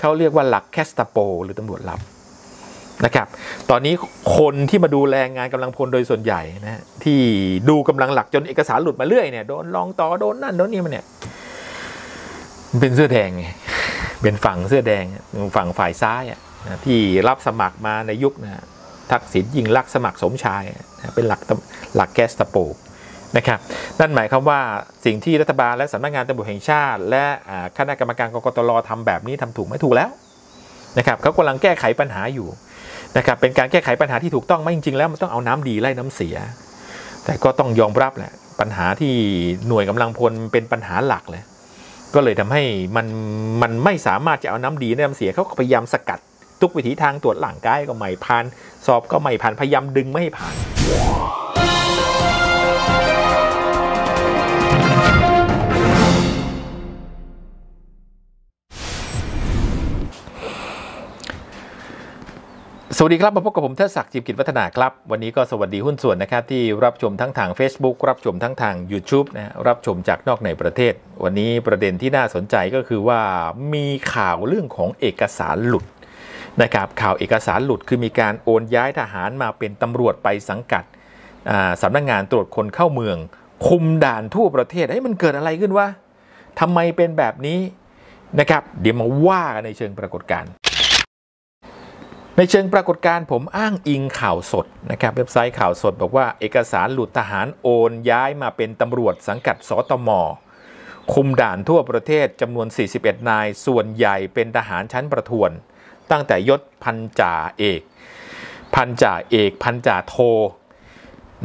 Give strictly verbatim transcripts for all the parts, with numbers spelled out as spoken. เขาเรียกว่าหลักแคสตาโปหรือตำรวจลับนะครับตอนนี้คนที่มาดูแลงานกำลังพลโดยส่วนใหญ่นะที่ดูกำลังหลักจนเอกสารหลุดมาเรื่อยเนี่ยโดนลองต่อโดนนั่นโดนนี่มันเนี่ยเป็นเสื้อแดงไงเป็นฝั่งเสื้อแดงฝั่งฝ่ายซ้ายอ่ะที่รับสมัครมาในยุคนะทักษิณยิ่งลักษณ์สมัครสมชายเป็นหลักหลักแคสตาโปนะครับนั่นหมายความว่าสิ่งที่รัฐบาลและสำนักงานตำรวจแห่งชาติและคณะกรรมการกกตรทำแบบนี้ทำถูกไม่ถูกแล้วนะครับเขากำลังแก้ไขปัญหาอยู่นะครับเป็นการแก้ไขปัญหาที่ถูกต้องไหมจริงๆแล้วมันต้องเอาน้ำดีไล่น้ำเสียแต่ก็ต้องยอมรับแหละปัญหาที่หน่วยกำลังพลเป็นปัญหาหลักเลยก็เลยทำให้มันมันไม่สามารถจะเอาน้ำดีน้ำเสียเขาพยายามสกัดทุกวิถีทางตรวจหลังกายก็ไม่ผ่านสอบก็ไม่ผ่านพยายามดึงไม่ผ่านสวัสดีครับมาพบกับผมเทิดศักดิ์ จิมกิจวัฒนาครับวันนี้ก็สวัสดีหุ้นส่วนนะครับที่รับชมทั้งทาง Facebook รับชมทั้งทาง YouTube นะรับชมจากนอกในประเทศวันนี้ประเด็นที่น่าสนใจก็คือว่ามีข่าวเรื่องของเอกสารหลุดนะครับข่าวเอกสารหลุดคือมีการโอนย้ายทหารมาเป็นตำรวจไปสังกัดสำนักงานตรวจคนเข้าเมืองคุมด่านทั่วประเทศให้มันเกิดอะไรขึ้นวะทำไมเป็นแบบนี้นะครับเดี๋ยวมาว่ากันในเชิงปรากฏการณ์ในเชิงปรากฏการณ์ผมอ้างอิงข่าวสดนะครับเว็บไซต์ข่าวสดบอกว่าเอกสารหลุดทหารโอนย้ายมาเป็นตำรวจสังกัดสตม.คุมด่านทั่วประเทศจำนวนสี่สิบเอ็ดนายส่วนใหญ่เป็นทหารชั้นประทวนตั้งแต่ยศพันจ่าเอกพันจ่าเอกพันจ่าโท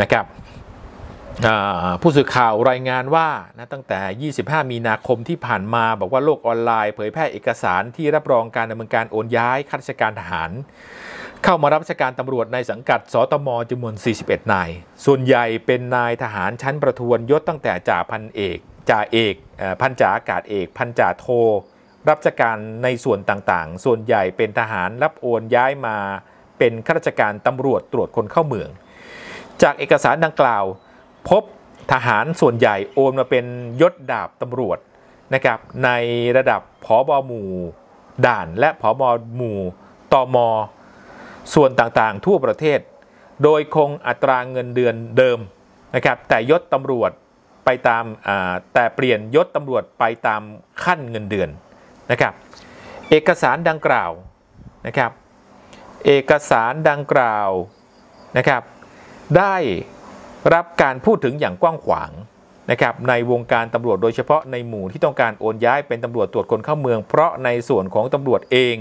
นะครับผู้สื่อข่าวรายงานว่านะตั้งแต่ยี่สิบห้ามีนาคมที่ผ่านมาบอกว่าโลกออนไลน์เผยแพร่เอกสารที่รับรองการดำเนินการโอนย้ายข้าราชการทหารเข้ามารับราชการตำรวจในสังกัดสตม.จำนวนสี่สิบเอ็ดนายส่วนใหญ่เป็นนายทหารชั้นประทวนยศตั้งแต่จ่าพันเอกจ่าเอกพันจ่าอากาศเอกพันจ่าโทรับราชการในส่วนต่างๆส่วนใหญ่เป็นทหารรับโอนย้ายมาเป็นข้าราชการตำรวจตรวจคนเข้าเมืองจากเอกสารดังกล่าวพบทหารส่วนใหญ่โอนมาเป็นยศดาบตำรวจนะครับในระดับผบ.หมู่ด่านและผบ.หมู่ตม.ส่วนต่างๆทั่วประเทศโดยคงอัตราเงินเดือนเดิมนะครับแต่ยศตำรวจไปตามแต่เปลี่ยนยศตำรวจไปตามขั้นเงินเดือนนะครับเอกสารดังกล่าวนะครับเอกสารดังกล่าวนะครับได้รับการพูดถึงอย่างกว้างขวางนะครับในวงการตำรวจโดยเฉพาะในหมู่ที่ต้องการโอนย้ายเป็นตำรวจตรวจคนเข้าเมืองเพราะในส่วนของตำรวจเอง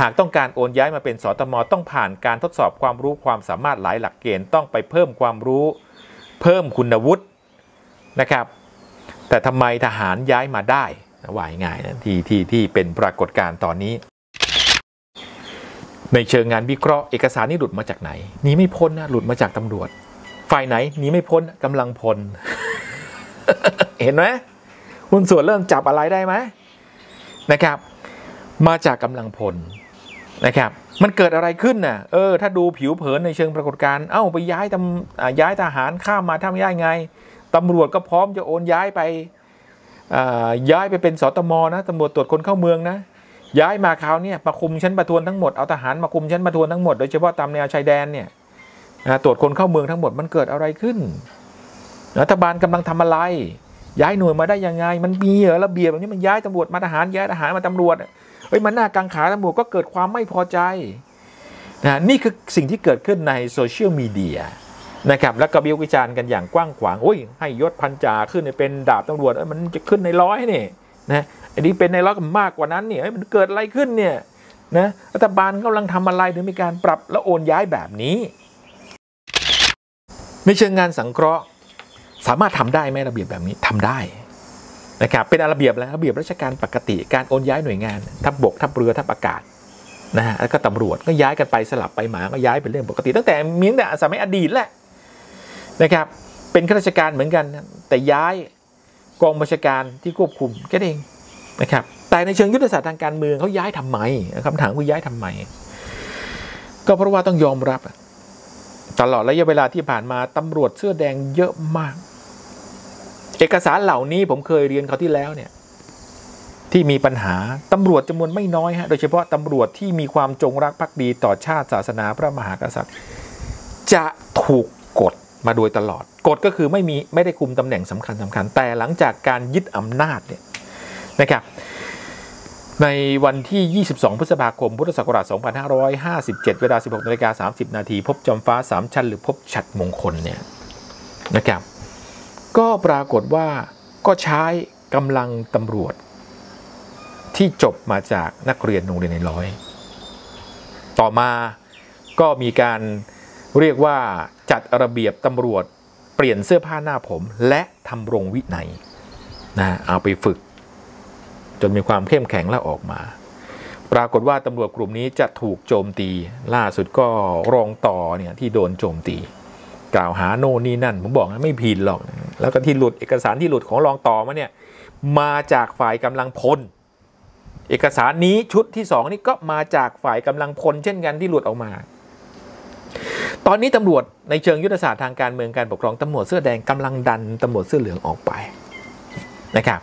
หากต้องการโอนย้ายมาเป็นสตม.ต้องผ่านการทดสอบความรู้ความสามารถหลายหลักเกณฑ์ต้องไปเพิ่มความรู้เพิ่มคุณวุฒินะครับแต่ทำไมทหารย้ายมาได้ว่าง่ายนะที่ที่ที่เป็นปรากฏการณ์ตอนนี้ในเชิงงานวิเคราะห์เอกสารนี่หลุดมาจากไหนนี่ไม่พ้นนะหลุดมาจากตำรวจฝ่ายไหนหนีไม่พ้นกำลังพล เห็นไหมหุ้นส่วนเริ่มจับอะไรได้ไหมนะครับมาจากกำลังพลนะครับมันเกิดอะไรขึ้นน่ะเออถ้าดูผิวเผินในเชิงปรากฏการณ์เอ้าไปย้ายตำย้ายทหารข้ามมาทำย้ายไงตำรวจก็พร้อมจะโอนย้ายไปย้ายไปเป็นสตม.นะตำรวจตรวจคนเข้าเมืองนะย้ายมาคราวนี้มาคุมชั้นประทวนทั้งหมดเอาทหารมาคุมชั้นประทวนทั้งหมดโดยเฉพาะตามแนวชายแดนเนี่ยตรวจคนเข้าเมืองทั้งหมดมันเกิดอะไรขึ้นรัฐบาลกำลังทำอะไรย้ายหน่วยมาได้ยังไงมันมีเหรอระเบียบแบบนี้มันย้ายตำรวจมาทหารย้ายทหารมาตำรวจเฮ้ยมันหน้ากังขาตำรวจก็เกิดความไม่พอใจนะนี่คือสิ่งที่เกิดขึ้นในโซเชียลมีเดียนะครับแล้วก็วิพากษ์วิจารณ์กันอย่างกว้างขวางโอ้ยให้ยศพันจ่าขึ้นเป็นดาบตำรวจมันจะขึ้นในร้อยนี่นะอันนี้เป็นในร้อยมากกว่านั้นนี่มันเกิดอะไรขึ้นเนี่ยนะรัฐบาลกำลังทำอะไรถึงมีการปรับและโอนย้ายแบบนี้ในเชิงงานสังเคราะห์สามารถทำได้ไหมระเบียบแบบนี้ทำได้นะครับเป็นระเบียบแล้วระเบียบราชการปกติการโอนย้ายหน่วยงานทัพบกทัพเรือทัพอากาศนะฮะแล้วก็ตำรวจก็ย้ายกันไปสลับไปมาก็ย้ายเป็นเรื่องปกติตั้งแต่มีตั้งแต่สมัยอดีตแหละนะครับเป็นข้าราชการเหมือนกันแต่ย้ายกองบัญชาการที่ควบคุมแค่เองนะครับแต่ในเชิงยุทธศาสตร์ทางการเมืองเขาย้ายทำไมคำถามคือย้ายทำไมก็เพราะว่าต้องยอมรับตลอดระยะเวลาที่ผ่านมาตำรวจเสื้อแดงเยอะมากเอกสารเหล่านี้ผมเคยเรียนเขาที่แล้วเนี่ย ที่มีปัญหาตำรวจจำนวนไม่น้อยฮะโดยเฉพาะตำรวจที่มีความจงรักภักดีต่อชาติศาสนาพระมหากษัตริย์จะถูกกดมาโดยตลอดกดก็คือไม่มีไม่ได้คุมตำแหน่งสำคัญสำคัญแต่หลังจากการยึดอำนาจเนี่ยนะครับในวันที่ยี่สิบสองพฤษภาคมพุทธศักราชสองพันห้าร้อยห้าสิบเจ็ดเวลา สิบหกนาฬิกาสามสิบนาทีพบจอมฟ้าสามชั้นหรือพบฉัตรมงคลเนี่ยนะครับก็ปรากฏว่าก็ใช้กำลังตำรวจที่จบมาจากนักเรียนโรงเรียนในร้อยต่อมาก็มีการเรียกว่าจัดระเบียบตำรวจเปลี่ยนเสื้อผ้าหน้าผมและทำรงวินัยนะเอาไปฝึกจนมีความเข้มแข็งแล้วออกมาปรากฏว่าตำรวจกลุ่มนี้จะถูกโจมตีล่าสุดก็รองต่อเนี่ยที่โดนโจมตีกล่าวหาโน่นนี่นั่นผมบอกนะไม่ผิดหรอกแล้วก็ที่หลุดเอกสารที่หลุดของรองต่อมาเนี่ยมาจากฝ่ายกำลังพลเอกสารนี้ชุดที่สองนี่ก็มาจากฝ่ายกำลังพลเช่นกันที่หลุดออกมาตอนนี้ตำรวจในเชิงยุทธศาสตร์ทางการเมืองการปกครองตำรวจเสื้อแดงกำลังดันตำรวจเสื้อเหลืองออกไปนะครับ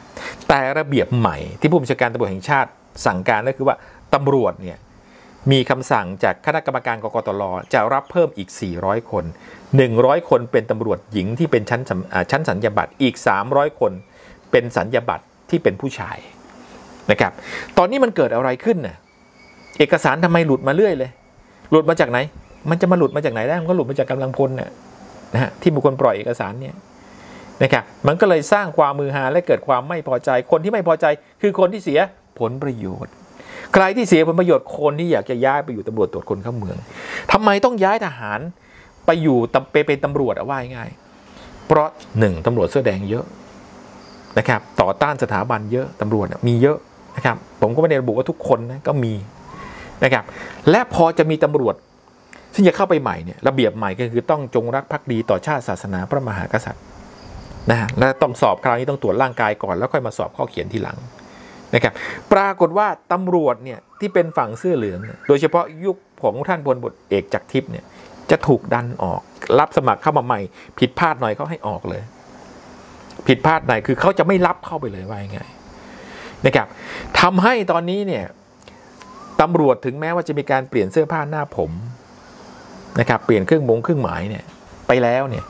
แต่ระเบียบใหม่ที่ผู้บัญชาการตำรวจแห่งชาติสั่งการก็คือว่าตำรวจเนี่ยมีคำสั่งจากคณะกรรมการกกตลจะรับเพิ่มอีกสี่ร้อยคนหนึ่งร้อยคนเป็นตำรวจหญิงที่เป็นชั้นชั้นสัญญาบัตรอีกสามร้อยคนเป็นสัญญาบัตรที่เป็นผู้ชายนะครับตอนนี้มันเกิดอะไรขึ้นน่ะเอกสารทำไมหลุดมาเรื่อยเลยหลุดมาจากไหนมันจะมาหลุดมาจากไหนได้มันก็หลุดมาจากกำลังพลน่ะนะฮะที่มีคนปล่อยเอกสารเนี่ยนะครับมันก็เลยสร้างความมือหาและเกิดความไม่พอใจคนที่ไม่พอใจคือคนที่เสียผลประโยชน์ใครที่เสียผลประโยชน์คนที่อยากจะย้ายไปอยู่ตำรวจตรวจคนเข้าเมืองทำไมต้องย้ายทหารไปอยู่ไปเป็นตำรวจเอาว่าง่ายเพราะหนึ่งตำรวจเสื้อแดงเยอะนะครับต่อต้านสถาบันเยอะตำรวจมีเยอะนะครับผมก็ไม่ได้ระบุว่าทุกคนนะก็มีนะครับและพอจะมีตำรวจซึ่งจะเข้าไปใหม่เนี่ยระเบียบใหม่ก็คือต้องจงรักภักดีต่อชาติศาสนาพระมหากษัตริย์นะฮะและต้องสอบคราวนี้ต้องตรวจร่างกายก่อนแล้วค่อยมาสอบข้อเขียนทีหลังนะครับปรากฏว่าตำรวจเนี่ยที่เป็นฝั่งเสื้อเหลืองโดยเฉพาะยุคของท่านพลบทเอกจักรทิพย์เนี่ยจะถูกดันออกรับสมัครเข้ามาใหม่ผิดพลาดหน่อยเขาให้ออกเลยผิดพลาดหน่อยคือเขาจะไม่รับเข้าไปเลยว่ายังไงนะครับทำให้ตอนนี้เนี่ยตำรวจถึงแม้ว่าจะมีการเปลี่ยนเสื้อผ้าหน้าผมนะครับเปลี่ยนเครื่องมงเครื่องหมายเนี่ยไปแล้วเนี่ย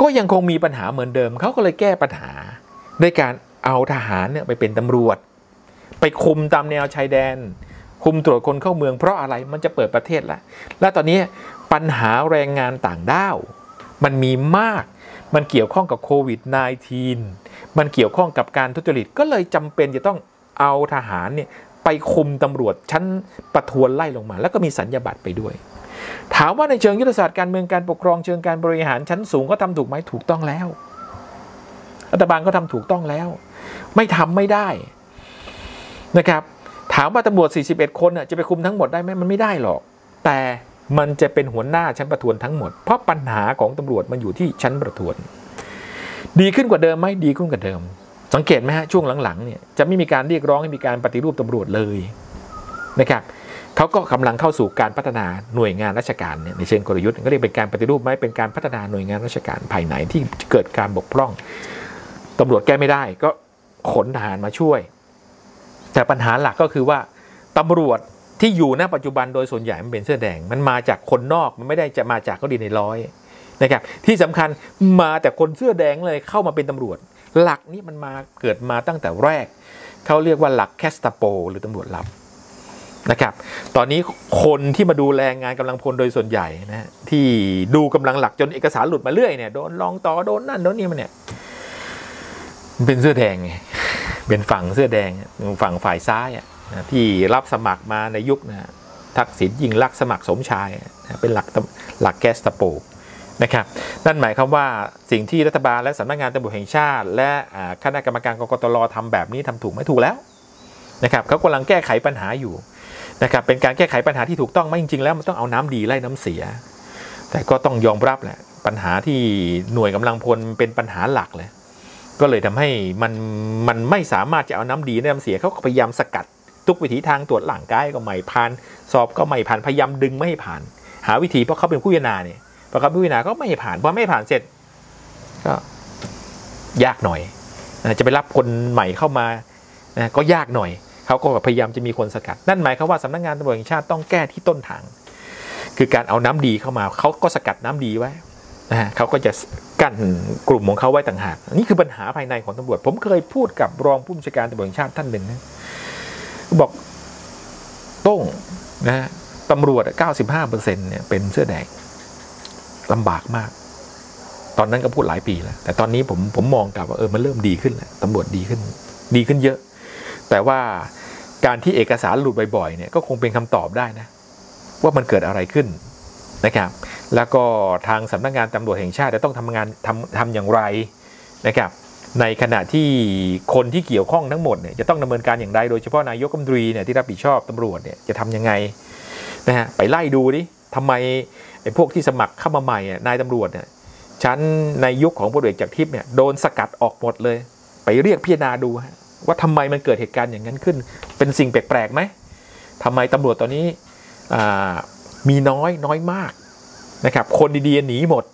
ก็ยังคงมีปัญหาเหมือนเดิมเขาก็เลยแก้ปัญหาด้วยการเอาทหารเนี่ยไปเป็นตำรวจไปคุมตามแนวชายแดนคุมตรวจคนเข้าเมืองเพราะอะไรมันจะเปิดประเทศแล้วและตอนนี้ปัญหาแรงงานต่างด้าวมันมีมากมันเกี่ยวข้องกับโควิด สิบเก้า มันเกี่ยวข้องกับการทุจริตก็เลยจำเป็นจะต้องเอาทหารเนี่ยไปคุมตำรวจชั้นประทวนไล่ลงมาแล้วก็มีสัญญาบัตรไปด้วยถามว่าในเชิงยุทธศาสตร์การเมืองการปกครองเชิงการบริหารชั้นสูงก็ทำถูกไหมถูกต้องแล้วรัฐบาลก็ทำถูกต้องแล้วไม่ทำไม่ได้นะครับถามว่าตำรวจสี่สิบเอ็ดคนจะไปคุมทั้งหมดได้ไหมมันไม่ได้หรอกแต่มันจะเป็นหัวหน้าชั้นประทวนทั้งหมดเพราะปัญหาของตำรวจมันอยู่ที่ชั้นประทวนดีขึ้นกว่าเดิมไหมดีขึ้นกว่าเดิมสังเกตไหมฮะช่วงหลังๆเนี่ยจะไม่มีการเรียกร้องให้มีการปฏิรูปตำรวจเลยนะครับเขาก็กำลังเข้าสู่การพัฒนาหน่วยงานราชการเนี่ยในเชิงกลยุทธ์ก็เรียกเป็นการปฏิรูปไหมเป็นการพัฒนาหน่วยงานราชการภายในที่เกิดการบกพร่องตำรวจแก้ไม่ได้ก็ขนทหารมาช่วยแต่ปัญหาหลักก็คือว่าตำรวจที่อยู่ณปัจจุบันโดยส่วนใหญ่มันเป็นเสื้อแดงมันมาจากคนนอกมันไม่ได้จะมาจากเขาดีในร้อยนะครับที่สำคัญมาแต่คนเสื้อแดงเลยเข้ามาเป็นตำรวจหลักนี้มันมาเกิดมาตั้งแต่แรกเขาเรียกว่าหลักแคสตาโปหรือตำรวจลับนะครับตอนนี้คนที่มาดูแลงานกำลังพลโดยส่วนใหญ่นะที่ดูกำลังหลักจนเอกสารหลุดมาเรื่อยเนี่ยโดนรองต่อโดนนั่นโดนนี่มันเนี่ยเป็นเสื้อแดงไงเป็นฝั่งเสื้อแดงฝั่งฝ่ายซ้ายอ่ะที่รับสมัครมาในยุคนะทักษิณยิ่งลักษณ์สมัครสมชายเป็นหลักหลักแคสตาโปนะครับนั่นหมายความว่าสิ่งที่รัฐบาลและสำนักงานตำรวจแห่งชาติและคณะกรรมการกกตลทำแบบนี้ทำถูกไม่ถูกแล้วนะครับเขากำลังแก้ไขปัญหาอยู่นะครับเป็นการแก้ไขปัญหาที่ถูกต้องไม่จริงๆแล้วมันต้องเอาน้ำดีไล่น้ำเสียแต่ก็ต้องยอมรับแหละปัญหาที่หน่วยกำลังพลเป็นปัญหาหลักเลยก็เลยทำให้มันมันไม่สามารถจะเอาน้ำดีน้ำเสียเขาพยายามสกัดทุกวิถีทางตรวจหลังกายก็ไม่ผ่านสอบก็ไม่ผ่านพยายามดึงไม่ให้ผ่านหาวิธีเพราะเขาเป็นผู้พิจารณาเนี่ยเพราะเขาเป็นผู้พิจารณาก็ไม่ผ่านพอไม่ผ่านเสร็จก็ยากหน่อยจะไปรับคนใหม่เข้ามา นะก็ยากหน่อยเขาก็พยายามจะมีคนสกัดนั่นหมายความว่าสำนักงานตำรวจแห่งชาติต้องแก้ที่ต้นทางคือการเอาน้ำดีเข้ามาเขาก็สกัดน้ำดีไว้นะฮะเขาก็จะกั้นกลุ่มของเขาไว้ต่างหากนี่คือปัญหาภายในของตำรวจผมเคยพูดกับรองผู้บัญชาการตำรวจแห่งชาติท่านหนึ่งนะบอกต้องนะตำรวจ เก้าสิบห้าเปอร์เซ็นต์ เนี่ยเป็นเสื้อแดงลำบากมากตอนนั้นก็พูดหลายปีแล้วแต่ตอนนี้ผมผมมองกลับว่าเออมันเริ่มดีขึ้นแล้วตำรวจดีขึ้นดีขึ้นเยอะแต่ว่าการที่เอกสารหลุดบ่อยๆเนี่ยก็คงเป็นคำตอบได้นะว่ามันเกิดอะไรขึ้นนะครับแล้วก็ทางสำนักงานตำรวจแห่งชาติจะต้องทำงานทำทำอย่างไรนะครับในขณะที่คนที่เกี่ยวข้องทั้งหมดเนี่ยจะต้องดำเนินการอย่างไรโดยเฉพาะนายกรัฐมนตรีเนี่ยที่รับผิดชอบตำรวจเนี่ยจะทำยังไงนะฮะไปไล่ดูดิทำไมไอ้พวกที่สมัครเข้ามาใหม่นายตำรวจเนี่ยชั้นในยุคของพลเอกจากทิพย์เนี่ยโดนสกัดออกหมดเลยไปเรียกพิจารณาดูว่าทำไมมันเกิดเหตุการณ์อย่างนั้นขึ้นเป็นสิ่งแปลกๆไหมทำไมตำรวจตอนนี้มีน้อยน้อยมากนะครับคนดีๆหนีหมด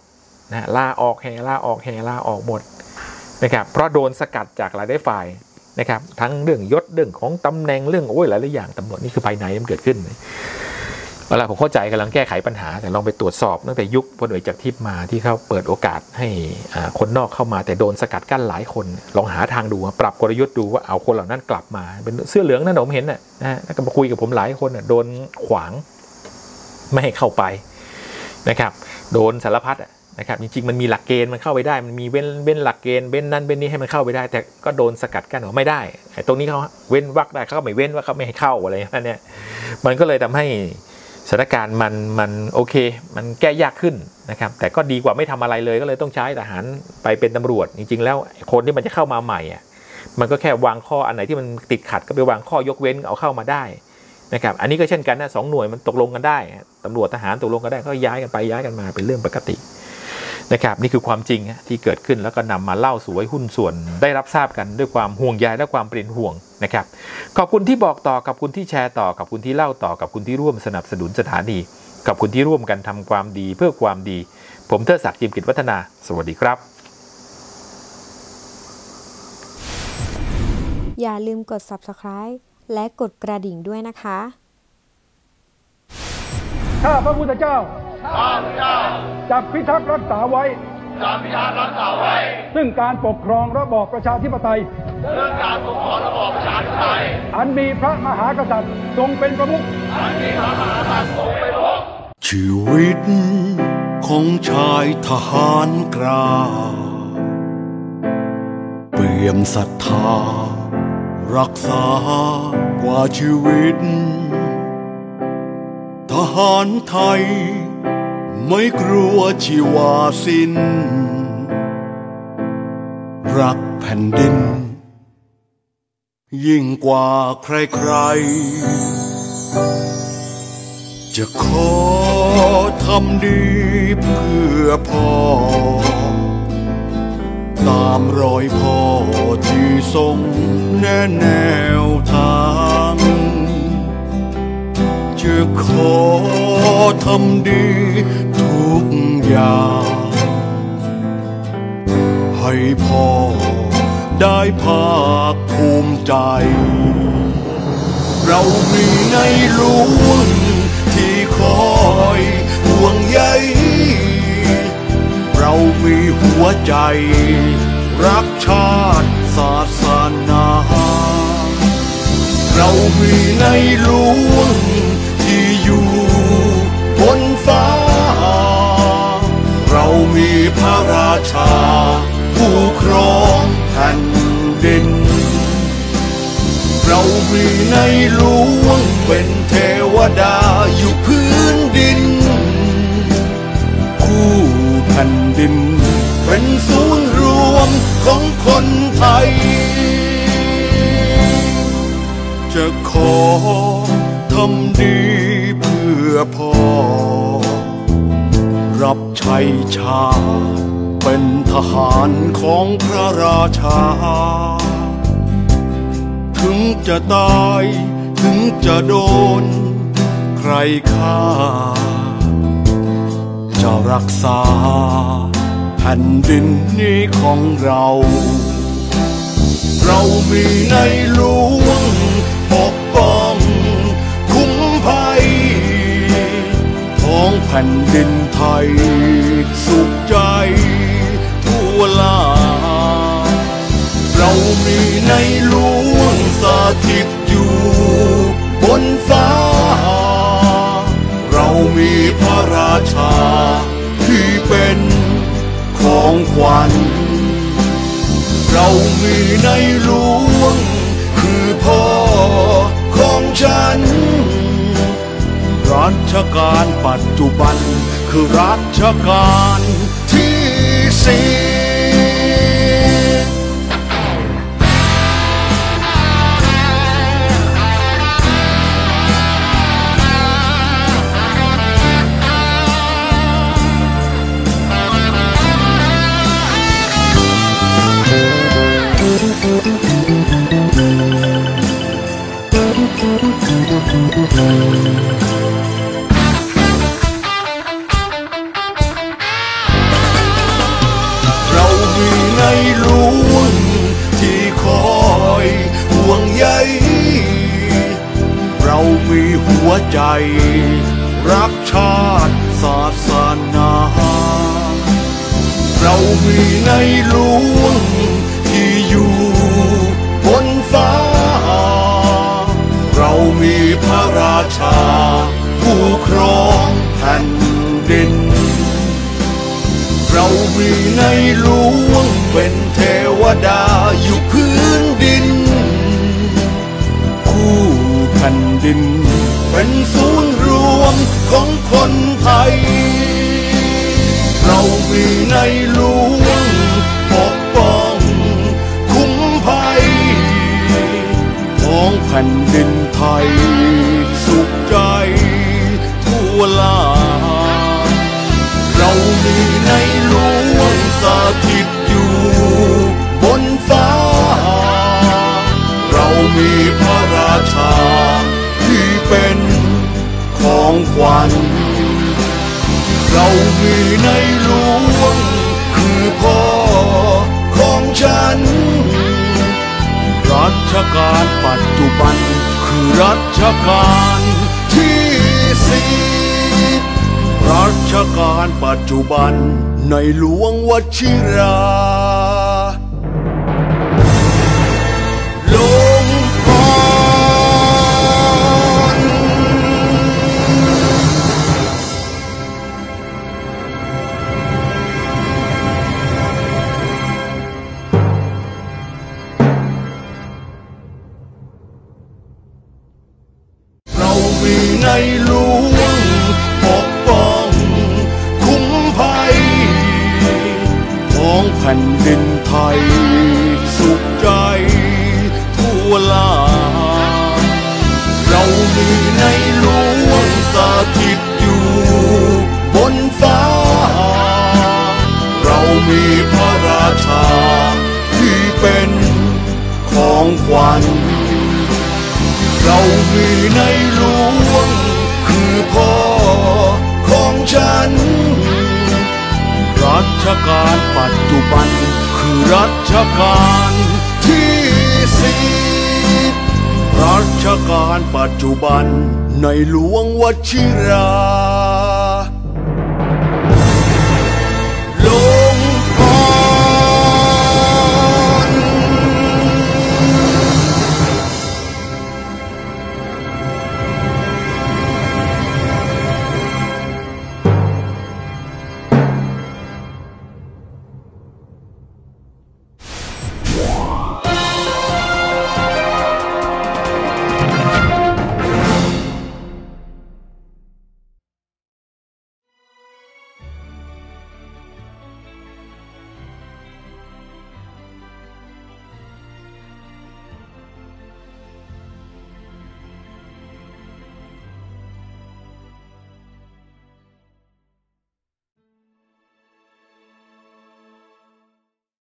นะลาออกแห่ลาออกแห่ลาออกหมดนะครับเพราะโดนสกัดจากหลายฝ่ายนะครับทั้งเรื่องยศเรื่องของตำแหน่งเรื่องโอ้ยหลายๆอย่างตำรวจนี่คือภายในมันเกิดขึ้นเวลาผมเข้าใจกำลังแก้ไขปัญหาแต่ลองไปตรวจสอบตั้งแต่ยุคพลเอกจากทิพย์มาที่เขาเปิดโอกาสให้คนนอกเข้ามาแต่โดนสกัดกั้นหลายคนลองหาทางดูปรับกลยุทธ์ดูว่าเอาคนเหล่านั้นกลับมาเป็นเสื้อเหลืองนั่นผมเห็นน่ะนะแล้วก็มาคุยกับผมหลายคนโดนขวางไม่ให้เข้าไปนะครับโดนสารพัดนะครับจริงๆมันมีหลักเกณฑ์มันเข้าไปได้มันมีเว้นเว้นหลักเกณฑ์เว้นนั่นเว้นนี้ให้มันเข้าไปได้แต่ก็โดนสกัดกั้นว่าไม่ได้ตรงนี้เขาเว้นวักได้เขาก็ไม่เว้นว่าเขาไม่ให้เข้าอะไรนั่นเนี่ยมันก็เลยทำให้สถานการณ์มันมันโอเคมันแก้ยากขึ้นนะครับแต่ก็ดีกว่าไม่ทำอะไรเลยก็เลยต้องใช้ทหารไปเป็นตำรวจจริงๆแล้วคนที่มันจะเข้ามาใหม่อ่ะมันก็แค่วางข้ออันไหนที่มันติดขัดก็ไปวางข้อยกเว้นเอาเข้ามาได้นะครับอันนี้ก็เช่นกันนะสองหน่วยมันตกลงกันได้ตำรวจทหารตกลงกันได้ก็ย้ายกันไปย้ายกันมาเป็นเรื่องปกตินะครับนี่คือความจริงที่เกิดขึ้นแล้วก็นำมาเล่าสู่ให้หุ้นส่วนได้รับทราบกันด้วยความห่วงใยและความเป็นห่วงนะครับขอบคุณที่บอกต่อขอบคุณที่แชร์ต่อขอบคุณที่เล่าต่อขอบคุณที่ร่วมสนับสนุนสถานีขอบคุณที่ร่วมกันทำความดีเพื่อความดีผมเทิดศักดิ์ จิมกิจวัฒนาสวัสดีครับอย่าลืมกด ซับสไครบ์ และกดกระดิ่งด้วยนะคะข้าพระพุทธเจ้าข้าพเจ้าจะพิทักษ์รักษาไว้จะพิทักษ์รักษาไว้ซึ่งการปกครองระบอบประชาธิปไตยซึ่งการปกครองระบอบประชาธิปไตยอันมีพระมหากษัตริย์ทรงเป็นประมุขอันมีพระมหากษัตริย์ทรงเป็นประมุขชีวิตของชายทหารกล้าเปี่ยมศรัทธารักษากว่าชีวิตทหารไทยไม่กลัวชีวาสิ้นรักแผ่นดินยิ่งกว่าใครๆจะขอทำดีเพื่อพ่อตามรอยพ่อที่ทรงแนะแนวทางจะขอทำดีทุกอย่างให้พ่อได้ภาคภูมิใจเรามีในหลวงที่คอยห่วงใยเรามีหัวใจรักชาติศาสนาเรามีในหลวงที่อยู่บนฟ้าเรามีพระราชาผู้ครองแผ่นดินเรามีในหลวงเป็นเทวดาอยู่พื้นดินคู่แผ่นดินเป็นศูนย์รวมของคนไทยจะขอทำดีเพื่อพ่อรับใช้ชาติเป็นทหารของพระราชาถึงจะตายถึงจะโดนใครฆ่าจะรักษาแผ่นดินนี้ของเรา เรามีในหลวงปกป้องคุ้มภัยของแผ่นดินไทยสุขใจทั่วลาเรามีในหลวงสถิตอยู่บนฟ้าเรามีพระราชาที่เป็นของขวัญเรามีในหลวงคือพ่อของฉันรัชกาลปัจจุบันคือรัชกาลที่สี่เรามีในหลวงที่คอยห่วงใยเรามีหัวใจรักชาติศาสนาเรามีในหลวงที่อยู่บนฟ้าเรามีพระราชาผู้ครองแผ่นดินเรามีในหลวงเป็นเทวดาอยู่พื้นดินคู่แผ่นดินเป็นศูนย์รวมของคนไทยเรามีในหลวงปกป้องคุ้มภัยของแผ่นดินไทยสุขใจทั่วลาเรามีในหลวงสถิตอยู่บนฟ้าเรามีพระราชาที่เป็นของขวัญเรามีในหลวงคือพ่อของฉันรัชกาลปัจจุบันคือรัชกาลที่สี่รัชกาลปัจจุบันในหลวงวชิราลงกรเรามีในหลวงปกป้องคุ้มภัยของแผ่นดินไทยสุขใจทั่วลาเรามีในหลวงสถิตอยู่บนฟ้าเรามีพระราชาที่เป็นของขวัญเรามีในหลวงคือพ่อของฉันรัชกาลปัจจุบันคือรัชกาลที่สี่รัชกาลปัจจุบันในหลวงวชิรา